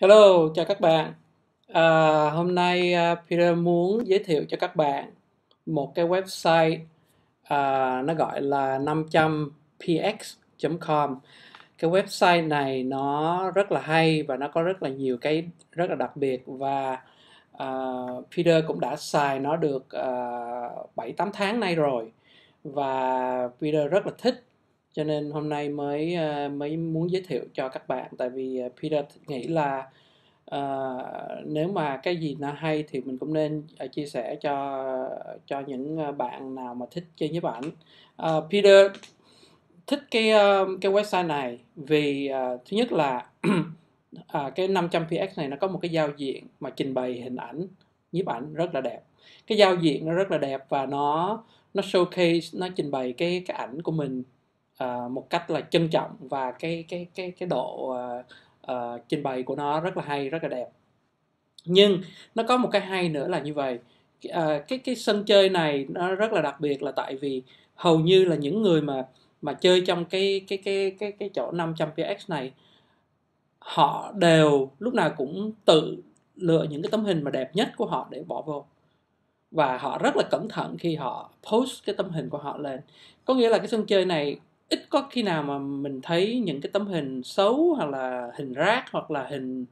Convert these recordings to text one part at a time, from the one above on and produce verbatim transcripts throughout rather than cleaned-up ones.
Hello, chào các bạn. À, hôm nay uh, Peter muốn giới thiệu cho các bạn một cái website uh, nó gọi là năm trăm p x chấm com. Cái website này nó rất là hay và nó có rất là nhiều cái rất là đặc biệt, và uh, Peter cũng đã xài nó được uh, bảy tám tháng nay rồi và Peter rất là thích. Cho nên hôm nay mới mới muốn giới thiệu cho các bạn, tại vì Peter nghĩ là uh, nếu mà cái gì nó hay thì mình cũng nên chia sẻ cho cho những bạn nào mà thích chơi nhiếp ảnh. Uh, Peter thích cái uh, cái website này vì uh, thứ nhất là uh, cái năm trăm p x này nó có một cái giao diện mà trình bày hình ảnh nhiếp ảnh rất là đẹp. Cái giao diện nó rất là đẹp và nó nó showcase, nó trình bày cái cái ảnh của mình Uh, một cách là trân trọng, và cái cái cái cái độ uh, uh, trình bày của nó rất là hay, rất là đẹp. Nhưng nó có một cái hay nữa là như vậy, uh, cái cái sân chơi này nó rất là đặc biệt, là tại vì hầu như là những người mà mà chơi trong cái cái cái cái cái chỗ năm trăm p x này, họ đều lúc nào cũng tự lựa những cái tấm hình mà đẹp nhất của họ để bỏ vô. Và họ rất là cẩn thận khi họ post cái tấm hình của họ lên. Có nghĩa là cái sân chơi này ít có khi nào mà mình thấy những cái tấm hình xấu, hoặc là hình rác, hoặc là hình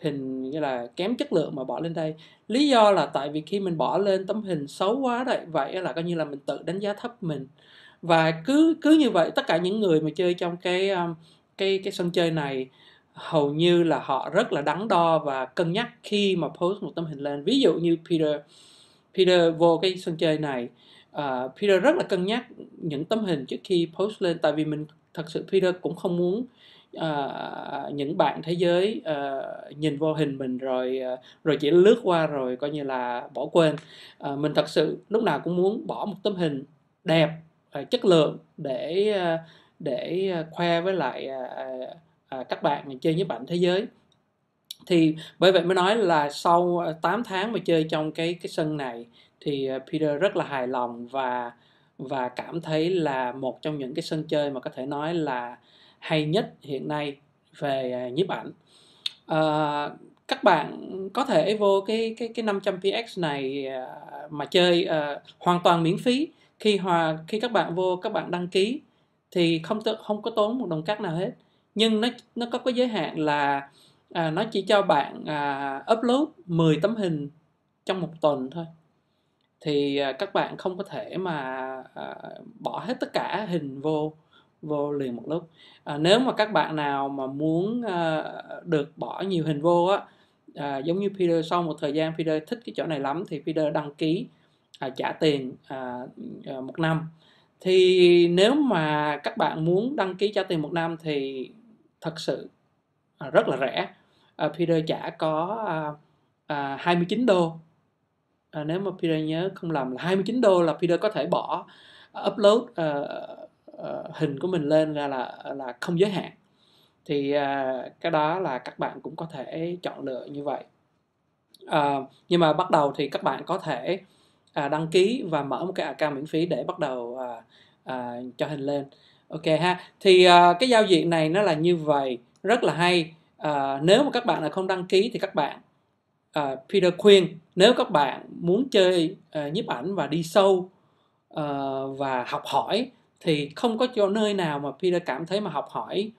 hình như là kém chất lượng mà bỏ lên đây. Lý do là tại vì khi mình bỏ lên tấm hình xấu quá đấy, vậy là coi như là mình tự đánh giá thấp mình. Và cứ cứ như vậy, tất cả những người mà chơi trong cái cái cái sân chơi này hầu như là họ rất là đắn đo và cân nhắc khi mà post một tấm hình lên. Ví dụ như Peter Peter vô cái sân chơi này, Uh, Peter rất là cân nhắc những tấm hình trước khi post lên, tại vì mình thật sự Peter cũng không muốn uh, những bạn thế giới uh, nhìn vô hình mình rồi uh, rồi chỉ lướt qua rồi coi như là bỏ quên. Uh, mình thật sự lúc nào cũng muốn bỏ một tấm hình đẹp, uh, chất lượng để uh, để uh, khoe với lại uh, uh, các bạn chơi nhiếp ảnh thế giới. Thì bởi vậy mới nói là sau tám tháng mà chơi trong cái cái sân này thì Peter rất là hài lòng và và cảm thấy là một trong những cái sân chơi mà có thể nói là hay nhất hiện nay về nhiếp ảnh. À, các bạn có thể vô cái cái cái năm trăm p x này mà chơi à, hoàn toàn miễn phí. Khi hòa khi các bạn vô, các bạn đăng ký thì không không có tốn một đồng cát nào hết. Nhưng nó nó có cái giới hạn là à, nó chỉ cho bạn à, upload mười tấm hình trong một tuần thôi. Thì các bạn không có thể mà à, bỏ hết tất cả hình vô vô liền một lúc. À, nếu mà các bạn nào mà muốn à, được bỏ nhiều hình vô á, à, giống như Peter, sau một thời gian Peter thích cái chỗ này lắm thì Peter đăng ký à, trả tiền à, một năm. Thì nếu mà các bạn muốn đăng ký trả tiền một năm thì thật sự à, rất là rẻ. À, Peter trả có à, à, hai mươi chín đô. À, nếu mà Peter nhớ không lầm là hai mươi chín đô là Peter có thể bỏ upload uh, uh, hình của mình lên ra là là không giới hạn. Thì uh, cái đó là các bạn cũng có thể chọn lựa như vậy. Uh, nhưng mà bắt đầu thì các bạn có thể uh, đăng ký và mở một cái account miễn phí để bắt đầu uh, uh, cho hình lên. Ok ha. Thì uh, cái giao diện này nó là như vậy, rất là hay. Uh, nếu mà các bạn là không đăng ký thì các bạn Uh, Peter khuyên nếu các bạn muốn chơi uh, nhiếp ảnh và đi sâu uh, và học hỏi thì không có chỗ nơi nào mà Peter cảm thấy mà học hỏi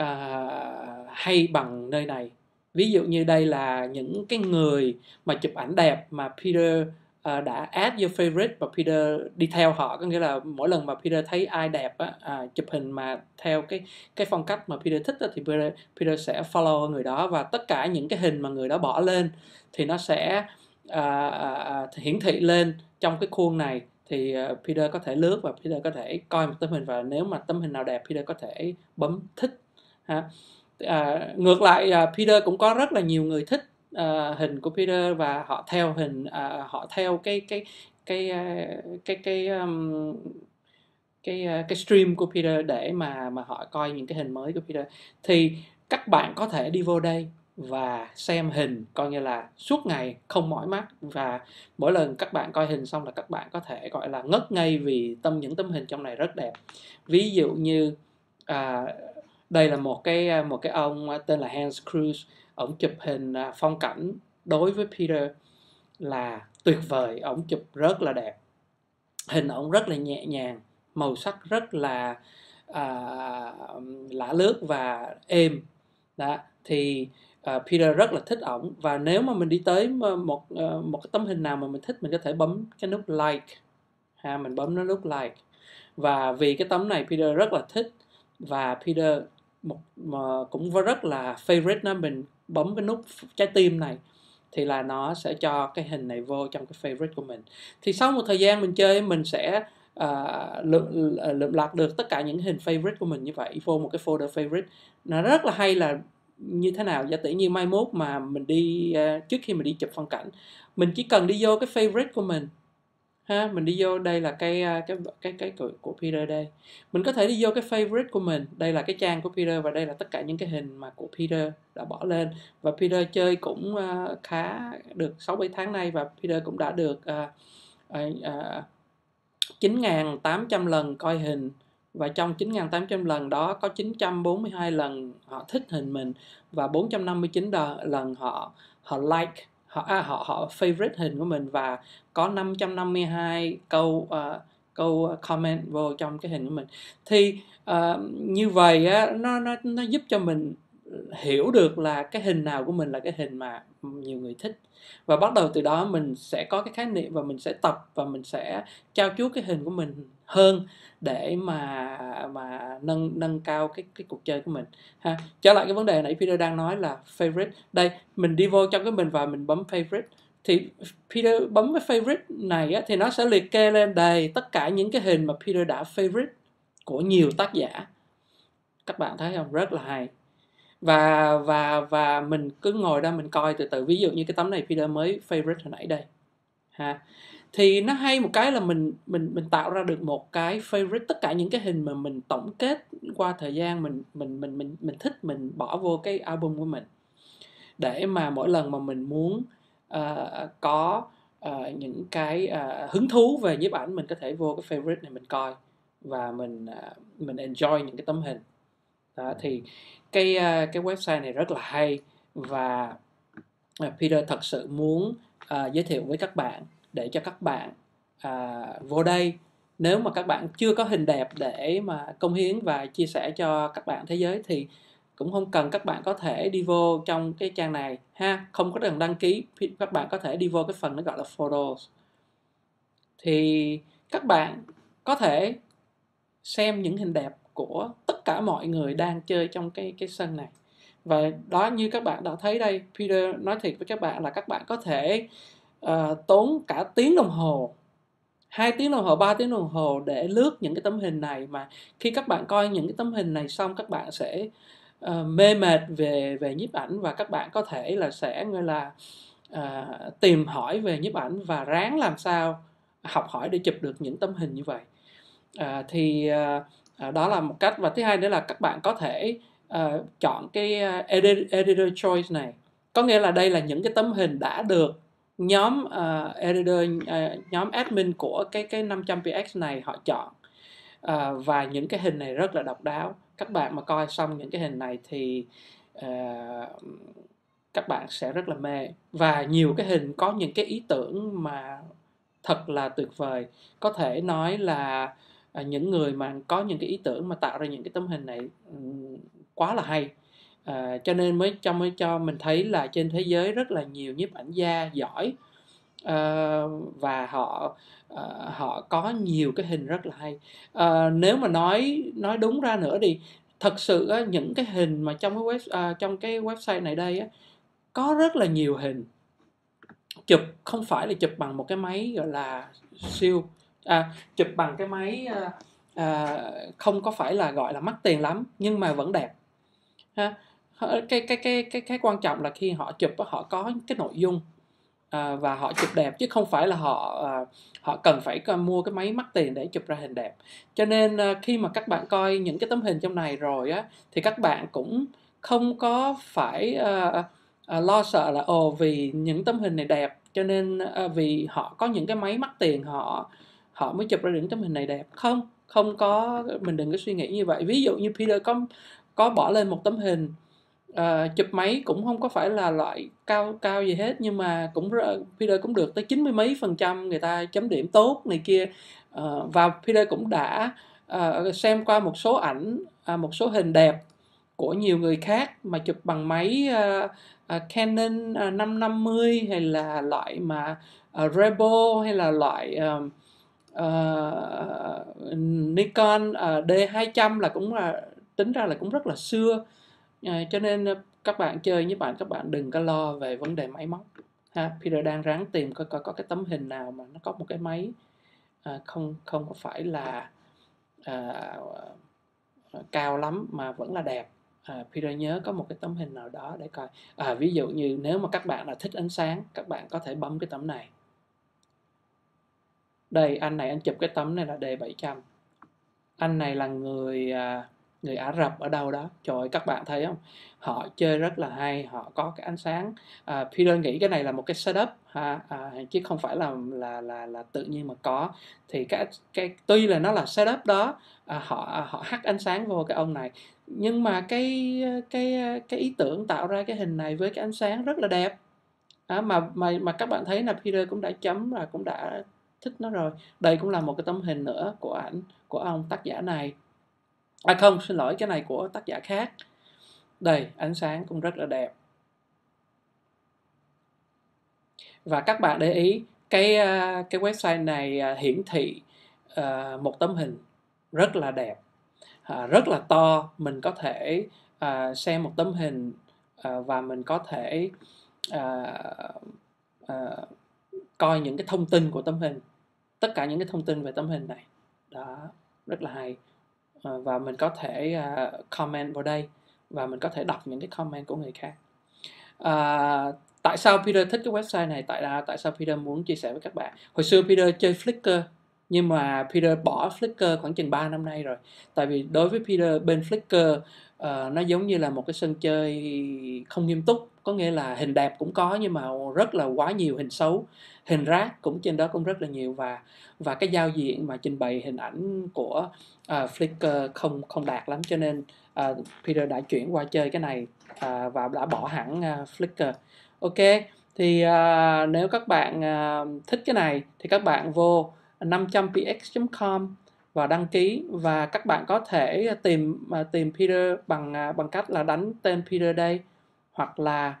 uh, hay bằng nơi này. Ví dụ như đây là những cái người mà chụp ảnh đẹp mà Peter uh, đã add your favorite, và Peter đi theo họ. Có nghĩa là mỗi lần mà Peter thấy ai đẹp á, uh, chụp hình mà theo cái cái phong cách mà Peter thích á, thì Peter, Peter sẽ follow người đó, và tất cả những cái hình mà người đó bỏ lên thì nó sẽ uh, uh, hiển thị lên trong cái khuôn này. Thì uh, Peter có thể lướt và Peter có thể coi một tấm hình, và nếu mà tấm hình nào đẹp Peter có thể bấm thích ha. Uh, ngược lại uh, Peter cũng có rất là nhiều người thích Uh, hình của Peter và họ theo hình uh, họ theo cái cái cái uh, cái cái um, cái, uh, cái stream của Peter để mà mà họ coi những cái hình mới của Peter. Thì các bạn có thể đi vô đây và xem hình coi như là suốt ngày không mỏi mắt, và mỗi lần các bạn coi hình xong là các bạn có thể gọi là ngất ngây vì tâm những tấm hình trong này rất đẹp. Ví dụ như uh, Đây là một cái một cái ông tên là Hans Kruse, ổng chụp hình phong cảnh đối với Peter là tuyệt vời, ổng chụp rất là đẹp, hình ổng rất là nhẹ nhàng, màu sắc rất là à, lả lướt và êm. Đó. Thì uh, Peter rất là thích ổng, và nếu mà mình đi tới một uh, một cái tấm hình nào mà mình thích, mình có thể bấm cái nút like ha, mình bấm nó nút like. Và vì cái tấm này Peter rất là thích, và Peter một uh, cũng rất là favorite nó, mình bấm cái nút trái tim này thì là nó sẽ cho cái hình này vô trong cái favorite của mình. Thì sau một thời gian mình chơi, mình sẽ Uh, lượm, lượm lặt được tất cả những hình favorite của mình như vậy vô một cái folder favorite. Nó rất là hay là như thế nào, giả tỷ như mai mốt mà mình đi uh, trước khi mình đi chụp phong cảnh, mình chỉ cần đi vô cái favorite của mình ha, mình đi vô đây là cái cái cái cái của, của Peter đây, mình có thể đi vô cái favorite của mình, đây là cái trang của Peter và đây là tất cả những cái hình mà của Peter đã bỏ lên. Và Peter chơi cũng uh, khá được sáu bảy tháng nay, và Peter cũng đã được uh, uh, chín nghìn tám trăm lần coi hình, và trong chín nghìn tám trăm lần đó có chín trăm bốn mươi hai lần họ thích hình mình và bốn trăm năm mươi chín lần họ họ like, họ à, họ họ favorite hình của mình, và có năm trăm năm mươi hai câu uh, câu comment vô trong cái hình của mình. Thì uh, như vậy á, nó nó nó giúp cho mình hiểu được là cái hình nào của mình là cái hình mà nhiều người thích, và bắt đầu từ đó mình sẽ có cái khái niệm và mình sẽ tập và mình sẽ trao chuốt cái hình của mình hơn để mà mà nâng nâng cao cái cái cuộc chơi của mình ha. Trở lại cái vấn đề nãy Peter đang nói là favorite, đây mình đi vô trong cái mình và mình bấm favorite, thì Peter bấm cái favorite này á, thì nó sẽ liệt kê lên đây tất cả những cái hình mà Peter đã favorite của nhiều tác giả. Các bạn thấy không, rất là hay. Và và và mình cứ ngồi đó mình coi từ từ. Ví dụ như cái tấm này Peter mới favorite hồi nãy đây ha. Thì nó hay một cái là mình mình mình tạo ra được một cái favorite tất cả những cái hình mà mình tổng kết qua thời gian mình mình mình mình mình thích, mình bỏ vô cái album của mình, để mà mỗi lần mà mình muốn uh, có uh, những cái uh, hứng thú về nhiếp ảnh, mình có thể vô cái favorite này mình coi và mình uh, mình enjoy những cái tấm hình. Đó, thì cái cái website này rất là hay, và Peter thật sự muốn uh, giới thiệu với các bạn để cho các bạn uh, vô đây. Nếu mà các bạn chưa có hình đẹp để mà công hiến và chia sẻ cho các bạn thế giới thì cũng không cần, các bạn có thể đi vô trong cái trang này ha, không có cần đăng ký, các bạn có thể đi vô cái phần nó gọi là photos, thì các bạn có thể xem những hình đẹp của tất cả mọi người đang chơi trong cái cái sân này. Và đó, như các bạn đã thấy đây, Peter nói thiệt với các bạn là các bạn có thể uh, tốn cả tiếng đồng hồ, hai tiếng đồng hồ, ba tiếng đồng hồ để lướt những cái tấm hình này, mà khi các bạn coi những cái tấm hình này xong các bạn sẽ uh, mê mệt về về nhiếp ảnh, và các bạn có thể là sẽ gọi là uh, tìm hỏi về nhiếp ảnh và ráng làm sao học hỏi để chụp được những tấm hình như vậy. Uh, thì uh, đó là một cách. Và thứ hai nữa là các bạn có thể uh, chọn cái edit, editor choice này, có nghĩa là đây là những cái tấm hình đã được nhóm uh, editor uh, nhóm admin của cái cái năm trăm pê ích này họ chọn, uh, và những cái hình này rất là độc đáo. Các bạn mà coi xong những cái hình này thì uh, các bạn sẽ rất là mê, và nhiều cái hình có những cái ý tưởng mà thật là tuyệt vời. Có thể nói là À, những người mà có những cái ý tưởng mà tạo ra những cái tấm hình này um, quá là hay, à, cho nên mới cho, mới cho mình thấy là trên thế giới rất là nhiều nhiếp ảnh gia giỏi, à, và họ à, họ có nhiều cái hình rất là hay. À, nếu mà nói nói đúng ra nữa thì thật sự á, những cái hình mà trong cái web, à, trong cái website này đây á, có rất là nhiều hình chụp, không phải là chụp bằng một cái máy gọi là siêu À, chụp bằng cái máy à, à, không có phải là gọi là mắc tiền lắm, nhưng mà vẫn đẹp ha. Cái, cái, cái, cái, cái quan trọng là khi họ chụp họ có cái nội dung, à, và họ chụp đẹp, chứ không phải là họ à, họ cần phải mua cái máy mắc tiền để chụp ra hình đẹp. Cho nên à, khi mà các bạn coi những cái tấm hình trong này rồi á, thì các bạn cũng không có phải à, à, lo sợ là ồ vì những tấm hình này đẹp cho nên à, vì họ có những cái máy mắc tiền họ họ mới chụp ra những tấm hình này đẹp. Không, không có, mình đừng có suy nghĩ như vậy. Ví dụ như Peter có, có bỏ lên một tấm hình. À, chụp máy cũng không có phải là loại cao cao gì hết, nhưng mà cũng Peter cũng được tới chín mươi mấy phần trăm người ta chấm điểm tốt này kia. À, và Peter cũng đã à, xem qua một số ảnh, à, một số hình đẹp của nhiều người khác mà chụp bằng máy à, à, Canon năm năm mươi hay là loại mà à, Rebel hay là loại à, à, Nikon à, D hai trăm là cũng là tính ra là cũng rất là xưa. À, cho nên các bạn chơi với bạn, các bạn đừng có lo về vấn đề máy móc ha. Peter đang ráng tìm coi coi có cái tấm hình nào mà nó có một cái máy à, không không có phải là à, cao lắm mà vẫn là đẹp. à, Peter nhớ có một cái tấm hình nào đó để coi. À, ví dụ như nếu mà các bạn là thích ánh sáng, các bạn có thể bấm cái tấm này. Đây, anh này anh chụp cái tấm này là D bảy trăm. Anh này là người à, người Ả Rập ở đâu đó. Trời ơi, các bạn thấy không? Họ chơi rất là hay, họ có cái ánh sáng. à, Peter nghĩ cái này là một cái setup ha, à, chứ không phải là là là là tự nhiên mà có. Thì cái cái tuy là nó là setup đó, à, họ họ hắt ánh sáng vô cái ông này, nhưng mà cái cái cái ý tưởng tạo ra cái hình này với cái ánh sáng rất là đẹp. à, mà mà mà các bạn thấy là Peter cũng đã chấm và cũng đã thích nó rồi. Đây cũng là một cái tấm hình nữa của ảnh của ông tác giả này. À không, xin lỗi, cái này của tác giả khác. Đây, ánh sáng cũng rất là đẹp. Và các bạn để ý, cái cái website này hiển thị uh, một tấm hình rất là đẹp, uh, rất là to. Mình có thể uh, xem một tấm hình uh, và mình có thể uh, uh, coi những cái thông tin của tấm hình. Tất cả những cái thông tin về tấm hình này. Đó, rất là hay. Và mình có thể comment vào đây và mình có thể đọc những cái comment của người khác. À, tại sao Peter thích cái website này? Tại là tại sao Peter muốn chia sẻ với các bạn? Hồi xưa Peter chơi Flickr, nhưng mà Peter bỏ Flickr khoảng chừng ba năm nay rồi. Tại vì đối với Peter, bên Flickr uh, nó giống như là một cái sân chơi không nghiêm túc. Có nghĩa là hình đẹp cũng có nhưng mà rất là quá nhiều hình xấu, hình rác cũng trên đó cũng rất là nhiều, và và cái giao diện mà trình bày hình ảnh của uh, Flickr không không đạt lắm, cho nên uh, Peter đã chuyển qua chơi cái này uh, và đã bỏ hẳn uh, Flickr. Ok, thì uh, nếu các bạn uh, thích cái này thì các bạn vô năm trăm p x chấm com và đăng ký, và các bạn có thể tìm uh, tìm Peter bằng uh, bằng cách là đánh tên Peter đây, hoặc là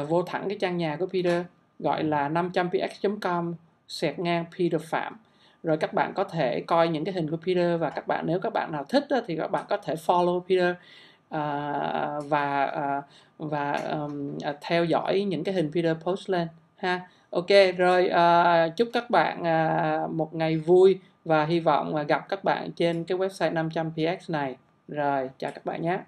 uh, vô thẳng cái trang nhà của Peter gọi là năm trăm p x chấm com sẹt ngang Peter Phạm. Rồi các bạn có thể coi những cái hình của Peter, và các bạn nếu các bạn nào thích đó, thì các bạn có thể follow Peter uh, và uh, và um, uh, theo dõi những cái hình Peter post lên ha. Ok, rồi uh, chúc các bạn uh, một ngày vui và hy vọng uh, gặp các bạn trên cái website năm trăm p x này. Rồi, chào các bạn nhé.